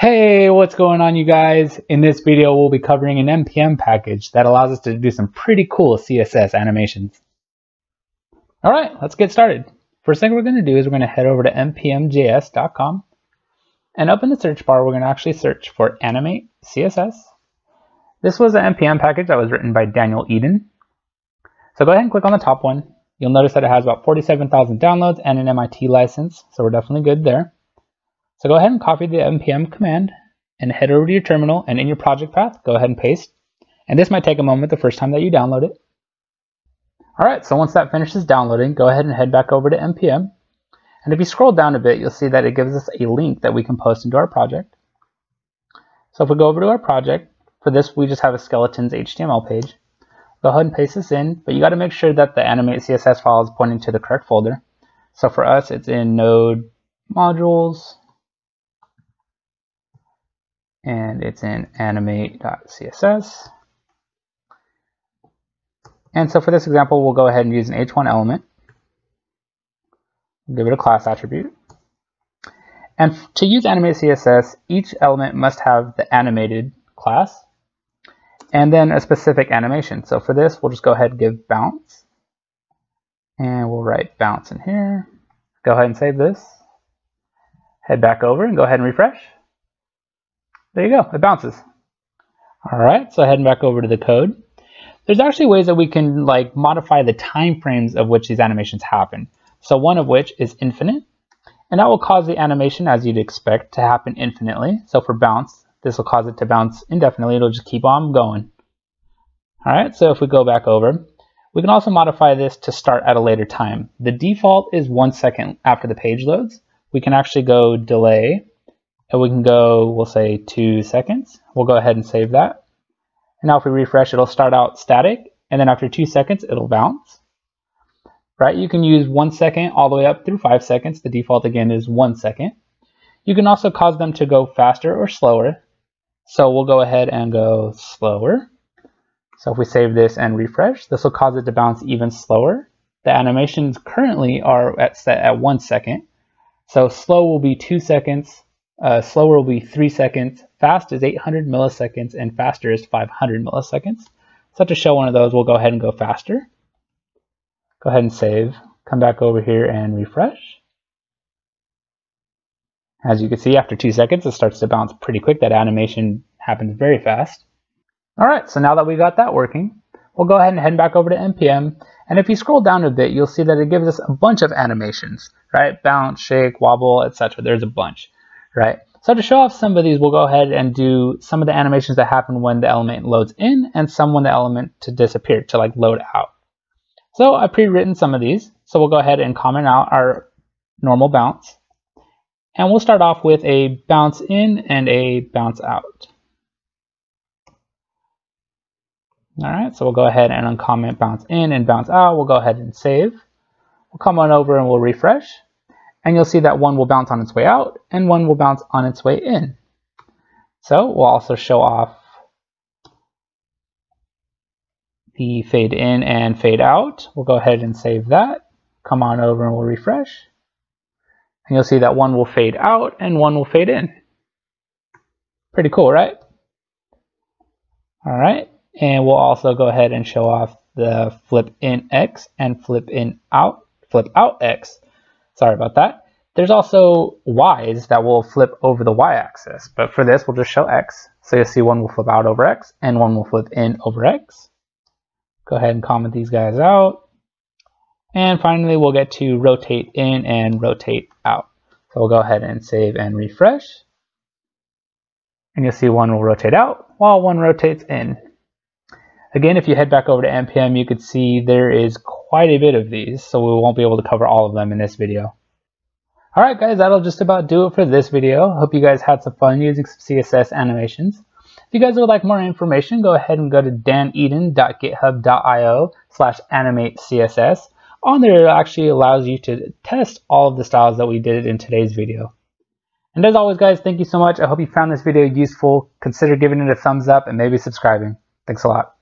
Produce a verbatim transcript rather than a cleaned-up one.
Hey, what's going on, you guys? In this video, we'll be covering an N P M package that allows us to do some pretty cool C S S animations. All right, let's get started. First thing we're going to do is we're going to head over to n p m j s dot com, and up in the search bar, we're going to actually search for animate C S S. This was an N P M package that was written by Daniel Eden. So go ahead and click on the top one. You'll notice that it has about forty-seven thousand downloads and an M I T license, so we're definitely good there. So go ahead and copy the npm command and head over to your terminal, and in your project path, go ahead and paste. And this might take a moment the first time that you download it. All right, so once that finishes downloading, go ahead and head back over to npm. And if you scroll down a bit, you'll see that it gives us a link that we can post into our project. So if we go over to our project, for this, we just have a skeletons H T M L page. Go ahead and paste this in, but you gotta make sure that the animate C S S file is pointing to the correct folder. So for us, it's in node modules, and it's in animate dot c s s. And so for this example, we'll go ahead and use an h one element. Give it a class attribute. And to use animate C S S, each element must have the animated class and then a specific animation. So for this, we'll just go ahead and give bounce. And we'll write bounce in here. Go ahead and save this. Head back over and go ahead and refresh. There you go, it bounces. All right, so heading back over to the code. There's actually ways that we can like modify the time frames of which these animations happen. So one of which is infinite, and that will cause the animation, as you'd expect, to happen infinitely. So for bounce, this will cause it to bounce indefinitely. It'll just keep on going. All right, so if we go back over, we can also modify this to start at a later time. The default is one second after the page loads. We can actually go delay, and we can go, we'll say two seconds. We'll go ahead and save that. And now if we refresh, it'll start out static, and then after two seconds, it'll bounce. Right, you can use one second all the way up through five seconds. The default again is one second. You can also cause them to go faster or slower. So we'll go ahead and go slower. So if we save this and refresh, this will cause it to bounce even slower. The animations currently are at set at one second. So slow will be two seconds. Uh, slower will be three seconds, fast is eight hundred milliseconds, and faster is five hundred milliseconds. So to show one of those, we'll go ahead and go faster. Go ahead and save. Come back over here and refresh. As you can see, after two seconds, it starts to bounce pretty quick. That animation happens very fast. All right, so now that we got that working, we'll go ahead and head back over to N P M. And if you scroll down a bit, you'll see that it gives us a bunch of animations, right? Bounce, shake, wobble, et cetera. There's a bunch. Right, so to show off some of these, we'll go ahead and do some of the animations that happen when the element loads in and some when the element to disappear, to like load out. So I've pre-written some of these. So we'll go ahead and comment out our normal bounce. And we'll start off with a bounce in and a bounce out. All right, so we'll go ahead and uncomment bounce in and bounce out. We'll go ahead and save. We'll come on over and we'll refresh. And you'll see that one will bounce on its way out and one will bounce on its way in. So we'll also show off the fade in and fade out. We'll go ahead and save that. Come on over and we'll refresh. And you'll see that one will fade out and one will fade in. Pretty cool, right? All right, and we'll also go ahead and show off the flip in X and flip in out, flip out X. Sorry about that. There's also Y's that will flip over the Y-axis, but for this, we'll just show X. So you'll see one will flip out over X and one will flip in over X. Go ahead and comment these guys out. And finally, we'll get to rotate in and rotate out. So we'll go ahead and save and refresh. And you'll see one will rotate out while one rotates in. Again, if you head back over to N P M, you could see there is quite a bit of these, so we won't be able to cover all of them in this video. All right, guys, that'll just about do it for this video. Hope you guys had some fun using some C S S animations. If you guys would like more information, go ahead and go to dan eden dot github dot i o slash animate C S S. On there, it actually allows you to test all of the styles that we did in today's video. And as always, guys, thank you so much. I hope you found this video useful. Consider giving it a thumbs up and maybe subscribing. Thanks a lot.